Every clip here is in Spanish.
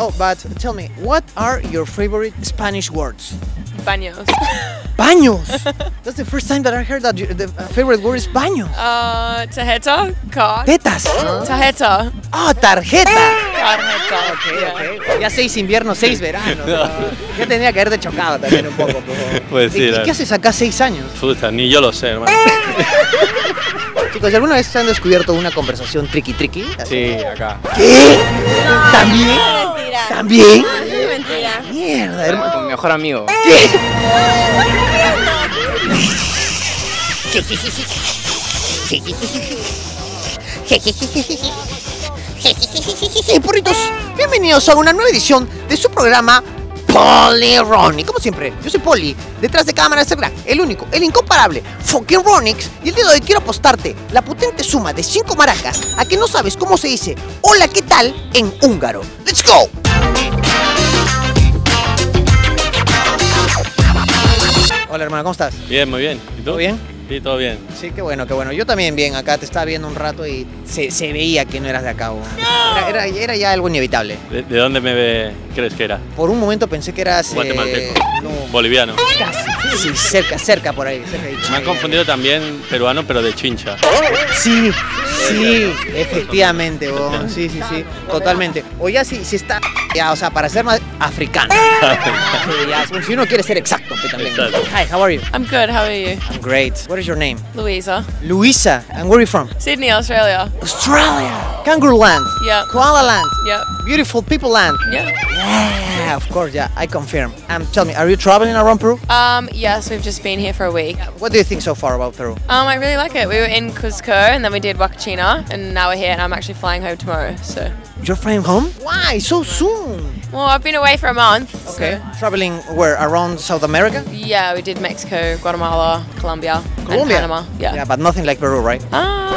Oh, but tell me, what are your favorite Spanish words? Baños. Baños? That's the first time that I heard that the favorite word is baños. Tarjeta, card. Tetas. Tarjeta. Oh, tarjeta. Tarjeta. Okay, okay. Ya 6 inviernos, 6 veranos. Ya tendría que haberte chocado también un poco. Pues sí. ¿Qué haces acá 6 años? Puta, ni yo lo sé, hermano. Chicos, ¿alguna vez han descubierto una conversación triqui-triqui? Sí, acá. ¿Qué? ¿También? No, mentira. ¿También? No, mentira. Mierda, hermano. Con mi mejor amigo. ¿Qué? Hey, porritos, bienvenidos a una nueva edición de su programa Polyrony. Como siempre, yo soy Poli, detrás de cámara es el gran, el único, el incomparable Fucking Ronix. Y el día de hoy quiero apostarte la potente suma de 5 maracas a que no sabes cómo se dice hola, ¿qué tal? En húngaro. ¡Let's go! Hola hermano, ¿cómo estás? Bien, muy bien. ¿Y tú? ¿Todo bien? Sí, todo bien. Sí, qué bueno, qué bueno. Yo también bien acá, te estaba viendo un rato y se veía que no eras de acá. No. Era ya algo inevitable. ¿De dónde crees que era? Por un momento pensé que eras... Guatemalteco. No. Boliviano. Casi, sí, cerca por ahí. Cerca de Chincha. Me han confundido también peruano, pero de Chincha. Sí, sí, efectivamente, vos. Sí, totalmente. O ya sí está... Ya, o sea, para ser más africano. Si uno quiere ser exacto, también. Exacto. Hi, how are you? I'm good, how are you? I'm great. What is your name? Luisa. Luisa, and where are you from? Sydney, Australia. Australia! Kangaroo land. Yeah. Koala land. Yeah. Beautiful people land. Yeah. Yeah, of course, yeah, I confirm. Tell me, are you traveling around Peru? Yes, we've just been here for a week. What do you think so far about Peru? I really like it. We were in Cuzco, and then we did Huacachina, and now we're here, and I'm actually flying home tomorrow, so. You're flying home? Why? So soon? Well, I've been away for a month. Okay. So. Traveling where? Around South America? Yeah, we did Mexico, Guatemala, Colombia? And Panama. Yeah, but nothing like Peru, right? Ah,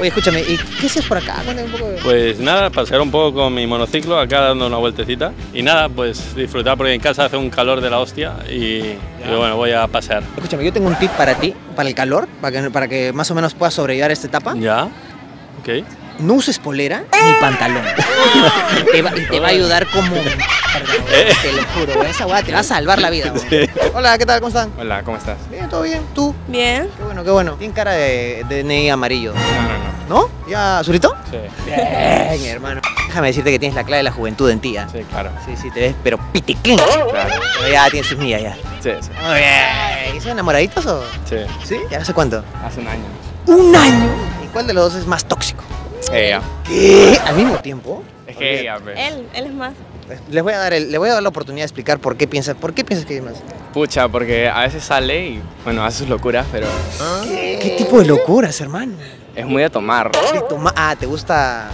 Oye, escúchame, ¿y qué haces por acá? Pues nada, pasear un poco con mi monociclo, acá dando una vueltecita. Y nada, pues disfrutar porque en casa hace un calor de la hostia y bueno, voy a pasear. Escúchame, yo tengo un tip para ti, para el calor, para que más o menos puedas sobrellevar esta etapa. Ya, ok. No uses polera ni pantalón. Te va a ayudar como... Perdón, te lo juro, esa hueá te va a salvar la vida. Sí. Hola, ¿qué tal? ¿Cómo están? Hola, ¿cómo estás? Bien, todo bien. ¿Tú? Bien. Qué bueno, qué bueno. Tiene cara de DNI amarillo. No. ¿No? ¿Ya azulito? Sí. Bien, hermano. Déjame decirte que tienes la clave de la juventud en ti. Sí, claro. Sí, te ves, pero pitiquín. Claro. Ya tienes sus millas ya. Sí. Muy bien. ¿Y son enamoraditos o...? Sí. ¿Sí? ¿Ya hace cuánto? Hace un año. ¿Un año? ¿Y cuál de los dos es más tóxico? Ella. ¿Qué? ¿Al mismo tiempo? Es que ella, pues. Él es más. Les voy a dar la oportunidad de explicar por qué piensas que es más. Pucha, porque a veces sale y, bueno, hace sus locuras, pero... ¿Qué tipo de locuras, hermano? Es muy de tomar. ¿Te gusta?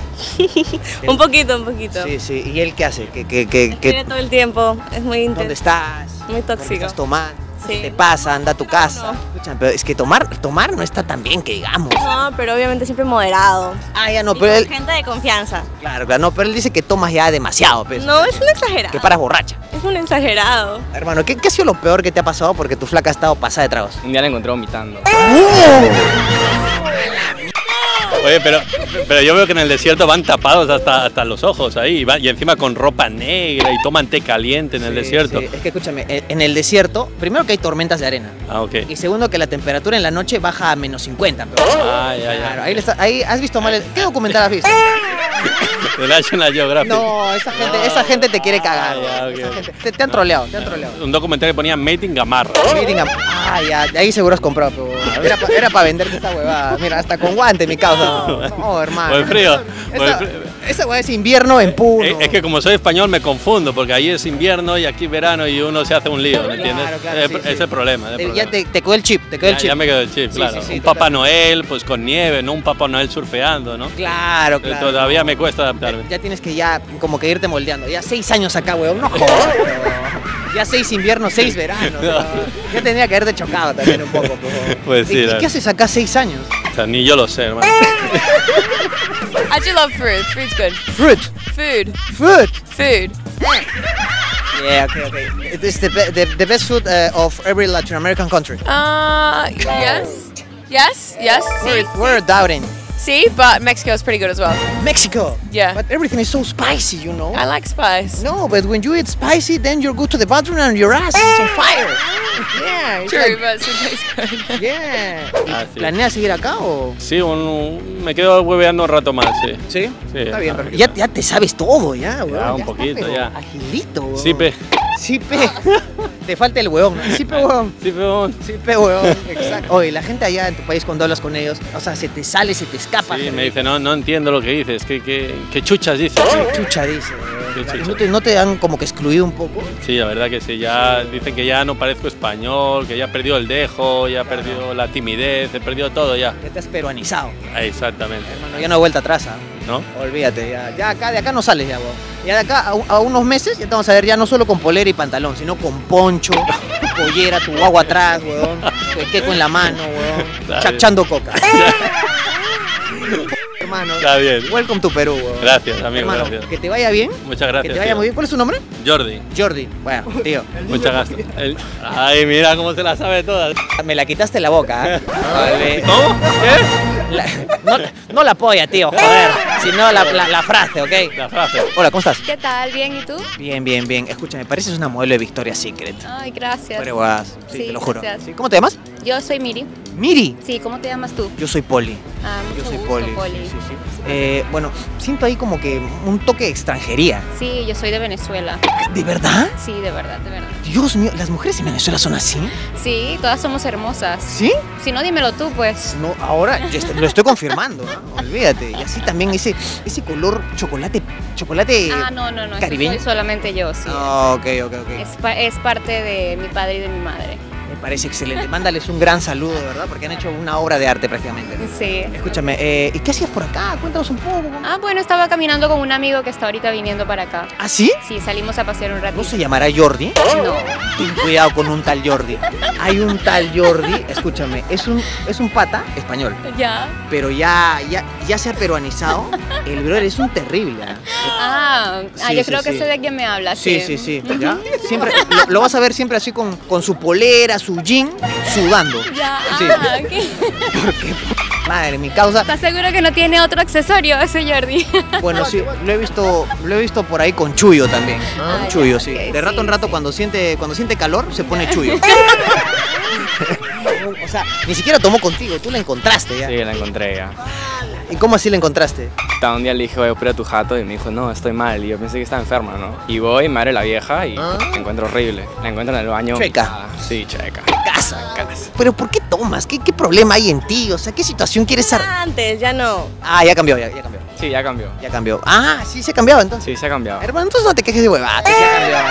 un poquito. Sí. ¿Y él qué hace? Tiene todo el tiempo, es muy intenso. ¿Dónde estás? Muy tóxico. ¿Dónde estás tomando? Sí. Te pasa, anda a tu casa. No. Escucha, pero es que tomar no está tan bien que digamos. No, pero obviamente siempre moderado. Ah, ya no, pero él... gente de confianza. Claro, no, pero él dice que tomas ya demasiado. Pues, no, es un exagerado. Que paras borracha. Es un exagerado. Hermano, ¿qué ha sido lo peor que te ha pasado porque tu flaca ha estado pasada de tragos? Un día la encontré vomitando. Oye, pero yo veo que en el desierto van tapados hasta los ojos ahí, y encima con ropa negra y toman té caliente en el desierto. Sí. Es que escúchame, en el desierto, primero que hay tormentas de arena. Ah, ok. Y segundo que la temperatura en la noche baja a -50. Pero, ya. Claro, ahí has visto mal ¿Qué documental has visto? The National Geographic. No, esa gente te quiere cagar. Okay. Te han troleado. Un documental que ponía Mating Gamarra. De ahí seguro has comprado. Pero era para venderte esta huevada. Mira, hasta con guante, mi causa. No, hermano. Por frío. Esa hueá es invierno en Puno. Es que como soy español me confundo, porque ahí es invierno y aquí verano y uno se hace un lío, ¿me entiendes? Claro, es el problema. Ya te quedó el chip, Ya me quedó el chip, claro. Sí, un Papá Noel, pues con nieve, no un Papá Noel surfeando, ¿no? Claro. Todavía me cuesta adaptarme. Ya tienes que como que irte moldeando. Ya 6 años acá, weón, no jodas. Ya 6 inviernos, 6 veranos. No. Ya tendría que haberte chocado también un poco. Pues sí. ¿Qué haces acá 6 años? O sea, ni yo lo sé, hermano. I do love fruit. Fruit's good. Food. Yeah, okay. It is the best food of every Latin American country. Yes. We're doubting. See, but Mexico is pretty good as well. Mexico? Yeah. But everything is so spicy, you know? I like spice. No, but when you eat spicy, then you go to the bathroom and your ass is on fire. Yeah. It's true, like, but sometimes good. Yeah. ¿Planeas seguir acá o...? Sí, me quedo hueveando un rato más, sí. ¿Sí? Sí. Está bien, perfecto. Ya te sabes todo, ya, weón. Ya, un poquito, ya. Agilito, weón. Sí, pe. Sí, pe. Te falta el huevón. Sí, pe, huevón. Sí, pe, huevón. Sí, pe, huevón. Exacto. Oye, la gente allá en tu país, cuando hablas con ellos, o sea, se te sale, se te escapa. Sí, me dice, no entiendo lo que dices, que chuchas dices. ¿Qué chucha dices? ¿No te han como que excluido un poco? Sí, la verdad que sí. Ya dicen que ya no parezco español, que ya he perdido el dejo, ya he perdido la timidez, he perdido todo ya. Ya te has peruanizado. Exactamente. Hermano, ya no hay vuelta atrás, ¿ah? ¿No? Olvídate, ya acá, de acá no sales ya, vos. Ya de acá a unos meses ya te vamos a ver ya no solo con polera y pantalón, sino con poncho, pollera, tu guagua atrás, weón, queco en la mano, weón, chachando coca. Hermano, está bien. Welcome to Perú, weón. Gracias, amigo, hermano, gracias. Que te vaya bien. Muchas gracias. Que te vaya muy bien. ¿Cuál es tu nombre? Jordi. Jordi, bueno, tío. Muchas gracias. Ay, mira cómo se la sabe todas. Me la quitaste la boca, ¿eh? Vale. ¿Cómo? ¿Qué? No la polla, tío, joder, sino la frase, ¿ok? La frase. Hola, ¿cómo estás? ¿Qué tal? ¿Bien? ¿Y tú? Bien, bien, bien. Escúchame, pareces una modelo de Victoria Secret. Ay, gracias. Pero guas, sí, te lo juro. Gracias. ¿Cómo te llamas? Yo soy Miri. ¿Miri? Sí, ¿cómo te llamas tú? Yo soy Poli. Ah, mucho gusto, Poli. Sí, sí, sí. Bueno, siento ahí como que un toque de extranjería. Sí, yo soy de Venezuela. ¿De verdad? Sí, de verdad, de verdad. Dios mío, ¿las mujeres en Venezuela son así? Sí, todas somos hermosas. ¿Sí? Si no, dímelo tú, pues. No, ahora yo lo estoy confirmando, ¿no? Olvídate. Y así también ese color chocolate ah, no, caribeño. Soy solamente yo, sí. Ah, ok. Es parte de mi padre y de mi madre. Me parece excelente. Mándales un gran saludo, ¿verdad? Porque han hecho una obra de arte prácticamente. Sí. Escúchame, ¿y qué hacías por acá? Cuéntanos un poco. Ah, bueno, estaba caminando con un amigo que está ahorita viniendo para acá. ¿Ah, sí? Sí, salimos a pasear un ratito. ¿No se llamará Jordi? No. Ten cuidado con un tal Jordi. Hay un tal Jordi, escúchame, es un pata español. Ya. Pero ya se ha peruanizado. El brother es un terrible. Yo creo que sé de quién me hablas. Sí. ¿Ya? Siempre, lo vas a ver siempre así con su polera, su jean, sudando. Ya, sí. Okay. Porque, madre, mi causa. ¿Estás seguro que no tiene otro accesorio ese Jordi? Bueno, sí, lo he visto por ahí con Chuyo también. Ah, con Chuyo, ya, okay, sí. De rato en rato, cuando siente calor, se pone Chuyo. O sea, ni siquiera tomó contigo, tú la encontraste ya. Sí, la encontré ya. ¿Y cómo así la encontraste? Un día le dije, voy a operar a tu jato, y me dijo, no, estoy mal, y yo pensé que estaba enferma, ¿no? Y voy, madre la vieja, y la encuentro horrible. La encuentro en el baño. Checa. Sí, checa. Casa. ¿Pero por qué tomas? ¿Qué problema hay en ti? O sea, ¿qué situación quieres ser? Antes, ya no. Ah, ya cambió. Sí, ya cambió. Ah, sí, se ha cambiado entonces. Sí, se ha cambiado. Hermano, entonces no te quejes de huevada, que se ha cambiado.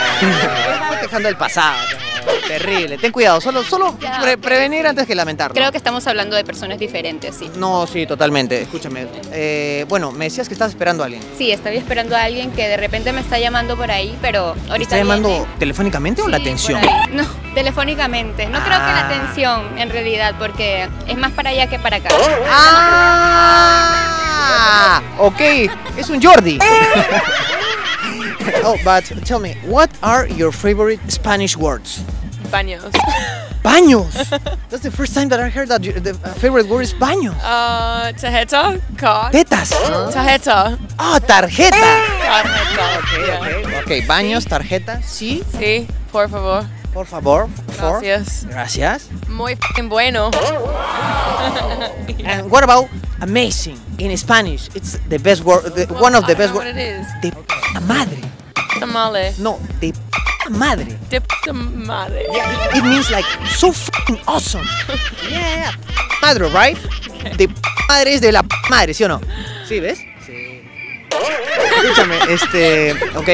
Estás quejando del pasado. Terrible, ten cuidado, solo ya, prevenir antes que lamentarlo. Creo que estamos hablando de personas diferentes, sí. No, sí, totalmente, escúchame. Bueno, me decías que estás esperando a alguien. Sí, estaba esperando a alguien que de repente me está llamando por ahí, pero ahorita ¿Está llamando viene. Telefónicamente o sí, la atención? No, telefónicamente, no creo que la atención en realidad, porque es más para allá que para acá. ¡Ah! Ok, es un Jordi. Oh, but tell me, what are your favorite Spanish words? Baños. Baños? That's the first time that I heard that the favorite word is baños. Tarjeta, card. Tetas. Tarjeta. Oh, tarjeta. Tarjeta. Okay. Baños, tarjeta, sí. Sí, por favor. Por favor. Gracias. Gracias. Muy f***ing bueno. And what about amazing? In Spanish, it's the best word, one of the best words. I don't know what it is. De p*** madre. Tamale. No, de p*** madre. De p*** madre. Yeah, it means like so f***ing awesome. Yeah, madre, right? Okay. De p*** madre es de la p*** madre, ¿sí o no? ¿Sí, ves? Escúchame,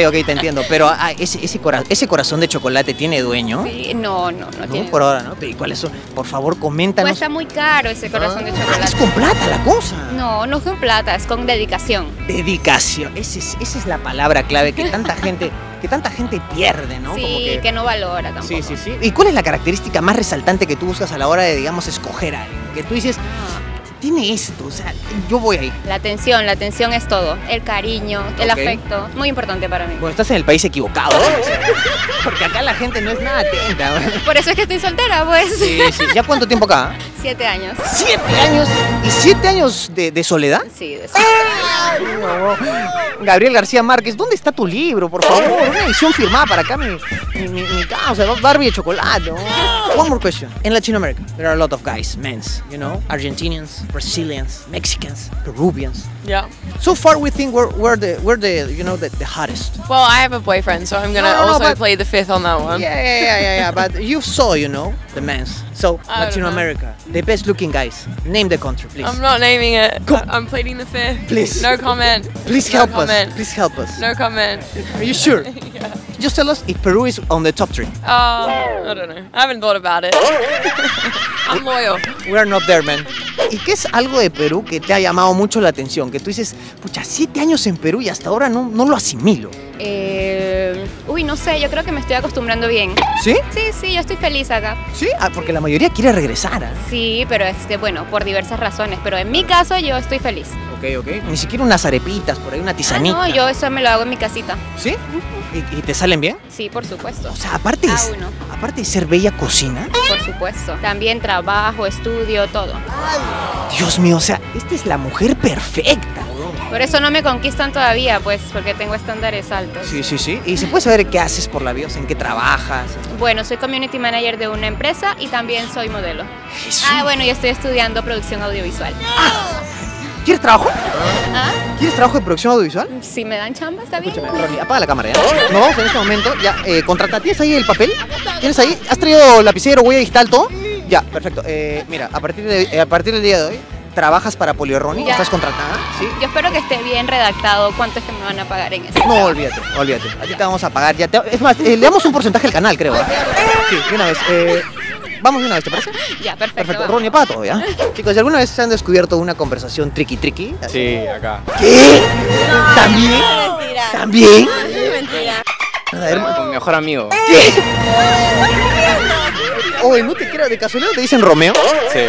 ok, te entiendo, pero ese corazón de chocolate tiene dueño. Sí, no tiene. Por ahora, ¿no? Pero ¿y cuáles son? Por favor, coméntanos. Cuesta muy caro ese corazón de chocolate. Es con plata la cosa. No es con plata, es con dedicación. Dedicación, esa es la palabra clave que tanta gente pierde, ¿no? Sí, como que no valora tampoco. Sí. ¿Y cuál es la característica más resaltante que tú buscas a la hora de, digamos, escoger a alguien? Que tú dices... Tiene esto, o sea, yo voy ahí. La atención es todo. El cariño, el afecto, muy importante para mí. Bueno, estás en el país equivocado. Porque acá la gente no es nada atenta. Por eso es que estoy soltera, pues. Sí. ¿Ya cuánto tiempo acá? 7 años. ¿7 años? ¿Y 7 años de soledad? Sí, de soledad. Ay, no. Gabriel García Márquez, ¿dónde está tu libro, por favor? Una edición firmada para acá, mi causa, Barbie de chocolate. One more question. In Latin America, there are a lot of guys, men's, you know, Argentinians, Brazilians, Mexicans, Peruvians. Yeah. So far, we think we're the hottest. Well, I have a boyfriend, so I'm gonna also play the fifth on that one. Yeah. But you saw, you know, the men's. So Latin America, the best looking guys. Name the country, please. I'm not naming it. I'm pleading the fifth. Please. No comment. Please help us. Please help us. No comment. Are you sure? Yeah. Just tell us if Peru is on the top 3. I don't know. I haven't thought about it. I'm loyal. We are not there, man. ¿Y qué es algo de Perú que te ha llamado mucho la atención? Que tú dices, pucha, 7 años en Perú y hasta ahora no lo asimilo. Uy, no sé, yo creo que me estoy acostumbrando bien. ¿Sí? Sí, yo estoy feliz acá. ¿Sí? Ah, porque la mayoría quiere regresar, ¿eh? Sí, pero es que, bueno, por diversas razones. Pero en mi caso, yo estoy feliz. Ok. Ni siquiera unas arepitas, por ahí una tisanita. No, yo eso me lo hago en mi casita. ¿Sí? ¿Y te salen bien? Sí, por supuesto. O sea, aparte de ser bella, cocina. Por supuesto. También trabajo, estudio, todo. Ay, Dios mío, o sea, esta es la mujer perfecta. Por eso no me conquistan todavía, pues, porque tengo estándares altos. Sí. ¿Y se puede saber qué haces por la vida? O sea, ¿en qué trabajas? Bueno, soy community manager de una empresa y también soy modelo. Jesús. Ah, bueno, yo estoy estudiando producción audiovisual. Ah. ¿Quieres trabajo? ¿Ah? ¿Quieres trabajo de producción audiovisual? Si me dan chamba, está bien. Escúchame, Ronnie, apaga la cámara, ¿eh? Nos vamos en este momento. Ya, contrata. ¿Tienes ahí el papel? ¿Tienes ahí? ¿Has traído lapicero, huella digital, todo? Ya, perfecto. Mira, a partir del día de hoy, ¿trabajas para Polyrony? ¿Estás contratada? ¿Sí? Yo espero que esté bien redactado. ¿Cuánto es que me van a pagar en eso? No, olvídate. A ti te vamos a pagar. Ya te... Es más, le damos un porcentaje al canal, creo. Sí, de una vez. Vamos de una vez, ¿te parece? Ya, perfecto. Ronnie, apaga todo, ¿ya? Chicos, ¿alguna vez se han descubierto una conversación triqui-triqui? Sí, acá. ¿Qué? No, ¿también? No, mentira. ¿También? No, es mentira. Con mi mejor amigo. ¿Qué? Oye, no te creo, de casualidad te dicen Romeo. Sí.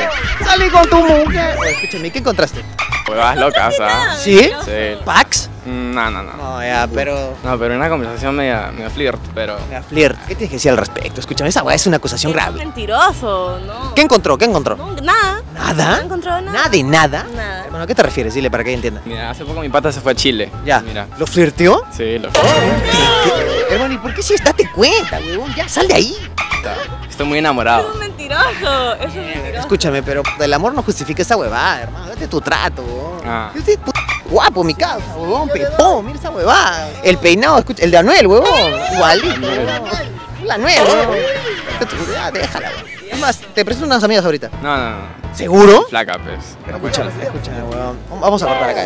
Salí con tu mujer. Oye, escúchame, ¿qué encontraste? Huevas locas, ¿ah? ¿Sí? Sí. ¿Pax? No. No, ya, pero... No, pero una conversación media flirt, pero... Media flirt. ¿Qué tienes que decir al respecto? Escúchame, esa hueá es una acusación grave. Es mentiroso, ¿no? ¿Qué encontró? No, nada. ¿Nada? No encontró nada. ¿Nada de nada? Nada. Bueno, ¿a qué te refieres? Dile para que ella entienda. Mira, hace poco mi pata se fue a Chile. Ya. Mira. ¿Lo flirteó? Sí, lo flirteó. Hermano, ¿y por qué si date cuenta, huevón? Ya, sal de ahí. Estoy muy enamorado. Eso es mentiroso, Escúchame, pero el amor no justifica esa huevada, hermano. Date tu trato, huevón. Ah. Yo estoy guapo, mi causa, huevón, pepón, mira esa huevada. El peinado, escucha, el de Anuel, huevón. Igualito, huevón. El Anuel, huevón. Déjala, huevón. Es más, te presento unas amigas ahorita. No. ¿Seguro? Flaca, pues. Pero escúchame, huevón. Vamos a cortar acá,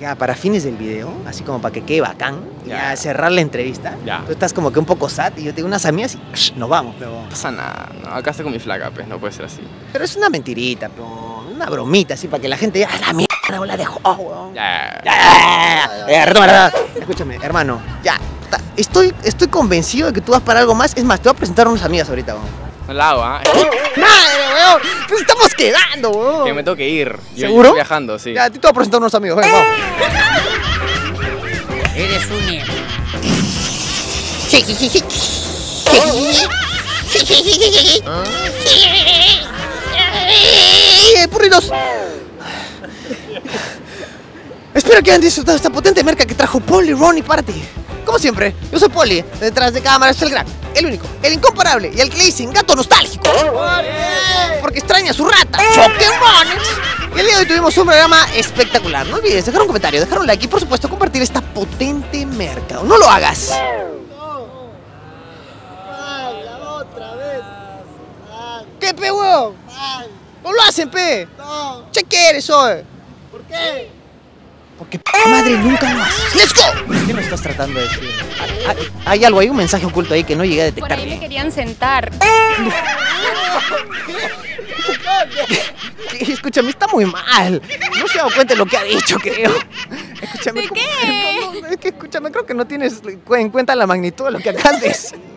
ya, para fines del video, así como para que quede bacán, ya cerrar la entrevista. Ya. Tú estás como que un poco sad y yo tengo unas amigas y nos vamos, huevón. No pasa nada, acá está con mi flaca, pues, no puede ser así. Pero es una mentirita, huevón. Una bromita, así, para que la gente diga, la mierda, o la dejo, huevón. Ya, retoma. Escúchame, hermano, ya. Estoy convencido de que tú vas para algo más. Es más, te voy a presentar unas amigas ahorita, huevón. No la hago, ¿eh? ¡Madre, weón! ¡Nos estamos quedando, weón! Que me tengo que ir. ¿Seguro? Yo estoy viajando, sí. Ya, te voy a presentar unos amigos. Ven, vamos. Eres un negro. ¡Purrinos! Espero que hayan disfrutado esta potente merca que trajo Polyrony para ti. Como siempre, yo soy Poli, detrás de cámara es el gran, el único, el incomparable y el que le dicen gato nostálgico. Porque extraña a su rata, Fucking Ronix. Y el día de hoy tuvimos un programa espectacular. No olvides dejar un comentario, dejar un like y por supuesto compartir esta potente merca. ¡No lo hagas! ¡No! ¡Otra vez! ¿Qué, pe, huevón? ¡No lo hacen, pe! ¡No! ¿Qué quieres hoy? ¿Por qué? Porque madre nunca lo haces. ¡Let's go! ¿Qué nos estás tratando de decir? Hay algo, hay un mensaje oculto ahí que no llegué a detectar. Por ahí me querían sentar. Escúchame, está muy mal. No se ha dado cuenta de lo que ha dicho, creo. Escúchame, ¿de qué? Es que escúchame, creo que no tienes en cuenta la magnitud de lo que acá haces.